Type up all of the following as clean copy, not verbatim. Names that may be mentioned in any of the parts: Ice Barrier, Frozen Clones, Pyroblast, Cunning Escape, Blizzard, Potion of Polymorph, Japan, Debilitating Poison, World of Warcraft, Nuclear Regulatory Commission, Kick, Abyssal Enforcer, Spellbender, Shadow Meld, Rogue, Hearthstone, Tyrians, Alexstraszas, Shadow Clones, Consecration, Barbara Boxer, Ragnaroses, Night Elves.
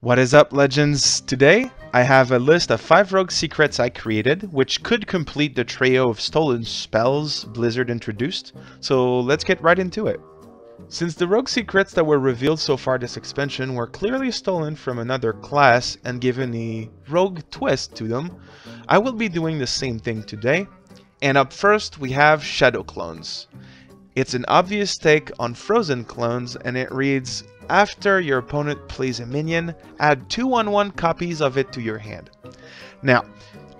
What is up, legends? Today I have a list of 5 rogue secrets I created, which could complete the trio of stolen spells Blizzard introduced, so let's get right into it. Since the rogue secrets that were revealed so far this expansion were clearly stolen from another class and given a rogue twist to them, I will be doing the same thing today. And up first we have Shadow Clones. It's an obvious take on Frozen Clones, and it reads, after your opponent plays a minion, add 2/1/1 copies of it to your hand. Now,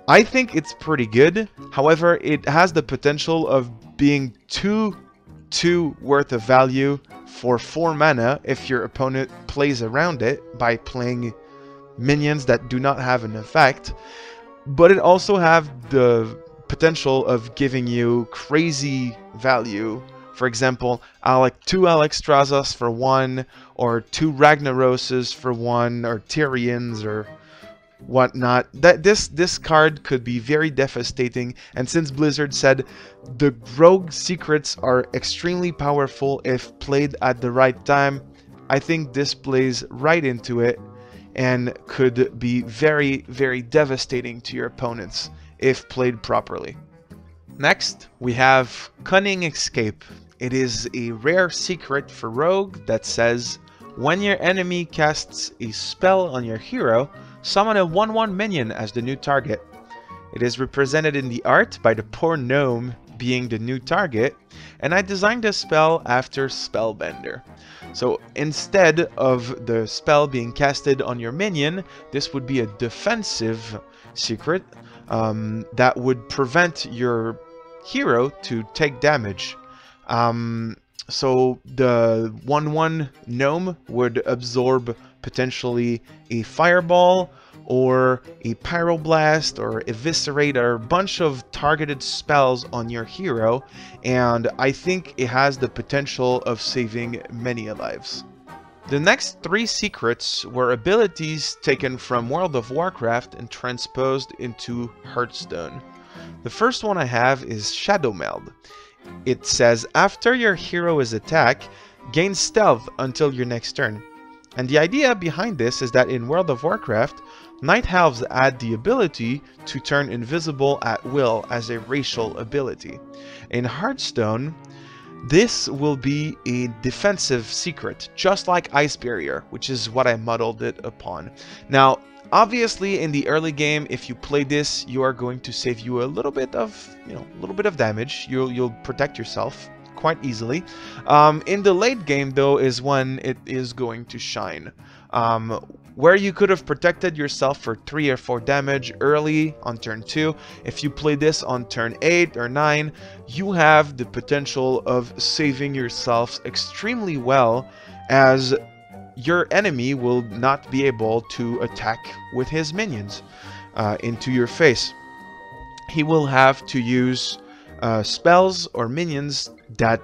I think it's pretty good, however it has the potential of being two worth of value for 4 mana if your opponent plays around it by playing minions that do not have an effect, but it also have the potential of giving you crazy value. For example, 2 Alexstraszas for 1, or 2 Ragnaroses for 1, or Tyrians, or whatnot. This card could be very devastating, and since Blizzard said the rogue secrets are extremely powerful if played at the right time, I think this plays right into it and could be very, very devastating to your opponents if played properly. Next, we have Cunning Escape. It is a rare secret for Rogue that says, when your enemy casts a spell on your hero, summon a 1/1 minion as the new target. It is represented in the art by the poor gnome being the new target, and I designed this spell after Spellbender. So instead of the spell being casted on your minion, this would be a defensive secret that would prevent your hero to take damage. So the 1/1 gnome would absorb potentially a fireball or a pyroblast or eviscerate or a bunch of targeted spells on your hero, and I think it has the potential of saving many lives. The next 3 secrets were abilities taken from World of Warcraft and transposed into Hearthstone. The first one I have is Shadow Meld. It says, after your hero is attacked, gain stealth until your next turn. And the idea behind this is that in World of Warcraft, Night Elves add the ability to turn invisible at will as a racial ability. In Hearthstone, this will be a defensive secret, just like Ice Barrier, which is what I modeled it upon. Now, obviously in the early game, if you play this, you are going to save you a little bit of, a little bit of damage. You'll protect yourself quite easily. In the late game, though, is when it is going to shine. Where you could have protected yourself for 3 or 4 damage early on turn 2, if you play this on turn 8 or 9, you have the potential of saving yourselves extremely well, as your enemy will not be able to attack with his minions into your face. He will have to use spells or minions that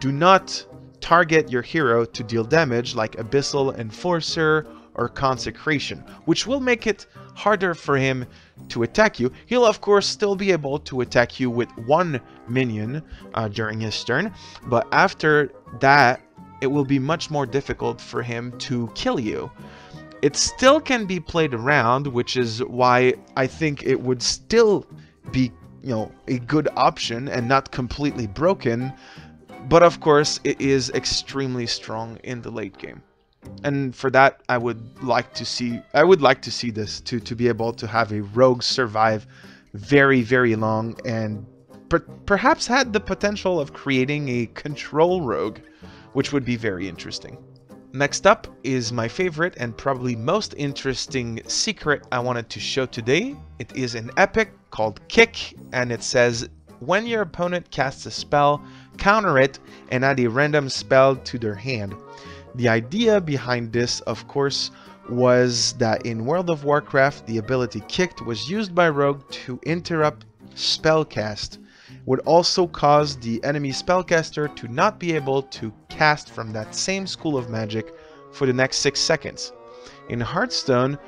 do not target your hero to deal damage, like Abyssal Enforcer or Consecration, which will make it harder for him to attack you. He'll of course still be able to attack you with 1 minion during his turn, but after that it will be much more difficult for him to kill you. It still can be played around, which is why I think it would still be, a good option and not completely broken, but of course it is extremely strong in the late game. And for that, I would like to see this to be able to have a rogue survive very, very long and perhaps had the potential of creating a control rogue, which would be very interesting. Next up is my favorite and probably most interesting secret I wanted to show today. It is an epic called Kick, and it says, when your opponent casts a spell, counter it and add a random spell to their hand. The idea behind this, of course, was that in World of Warcraft, the ability Kick was used by Rogue to interrupt spellcast. It would also cause the enemy spellcaster to not be able to cast from that same school of magic for the next 6 seconds. In Hearthstone,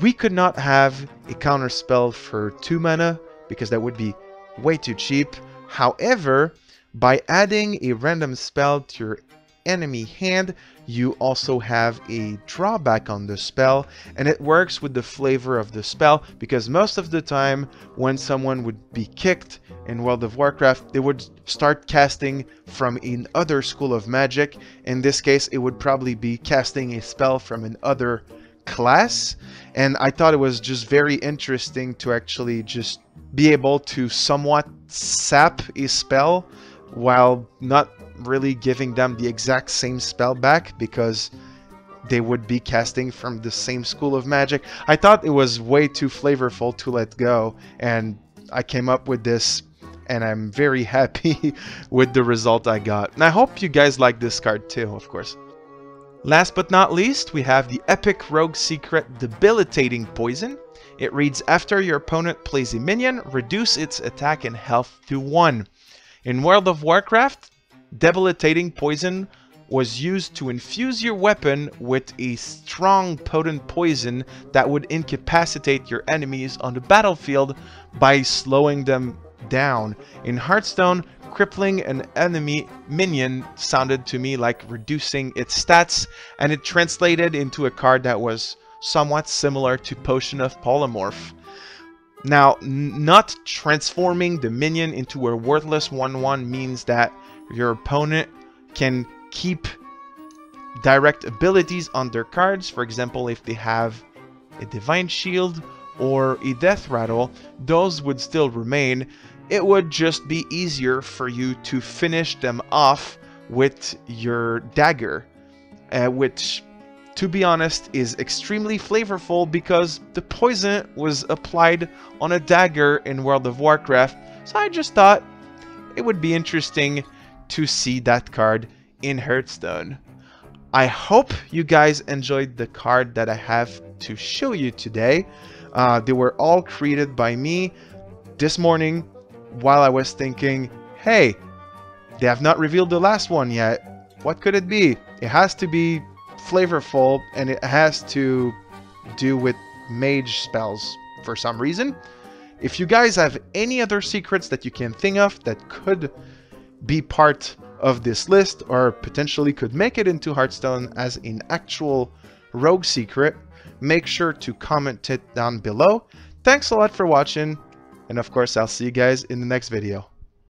we could not have a counter spell for 2 mana because that would be way too cheap. However, by adding a random spell to your enemy hand, you also have a drawback on the spell, and it works with the flavor of the spell, because most of the time when someone would be kicked in World of Warcraft, they would start casting from another school of magic. In this case, it would probably be casting a spell from another class, and I thought it was just very interesting to actually just be able to somewhat sap a spell while not really giving them the exact same spell back, because they would be casting from the same school of magic. I thought it was way too flavorful to let go, and I came up with this, and I'm very happy with the result I got. And I hope you guys like this card too, of course. Last but not least, we have the epic rogue secret Debilitating Poison. It reads, after your opponent plays a minion, reduce its attack and health to 1. In World of Warcraft, Debilitating Poison was used to infuse your weapon with a strong potent poison that would incapacitate your enemies on the battlefield by slowing them down. In Hearthstone, crippling an enemy minion sounded to me like reducing its stats, and it translated into a card that was somewhat similar to Potion of Polymorph. Now, not transforming the minion into a worthless 1/1 means that your opponent can keep direct abilities on their cards, for example, if they have a Divine Shield or a Death Rattle, those would still remain. It would just be easier for you to finish them off with your dagger, which, to be honest, is extremely flavorful because the poison was applied on a dagger in World of Warcraft, so I just thought it would be interesting to see that card in Hearthstone. I hope you guys enjoyed the card that I have to show you today. They were all created by me this morning, while I was thinking, hey, they have not revealed the last one yet. What could it be? It has to be flavorful, and it has to do with mage spells for some reason. If you guys have any other secrets that you can think of that could be part of this list or potentially could make it into Hearthstone as an actual rogue secret, make sure to comment it down below. Thanks a lot for watching. And of course, I'll see you guys in the next video.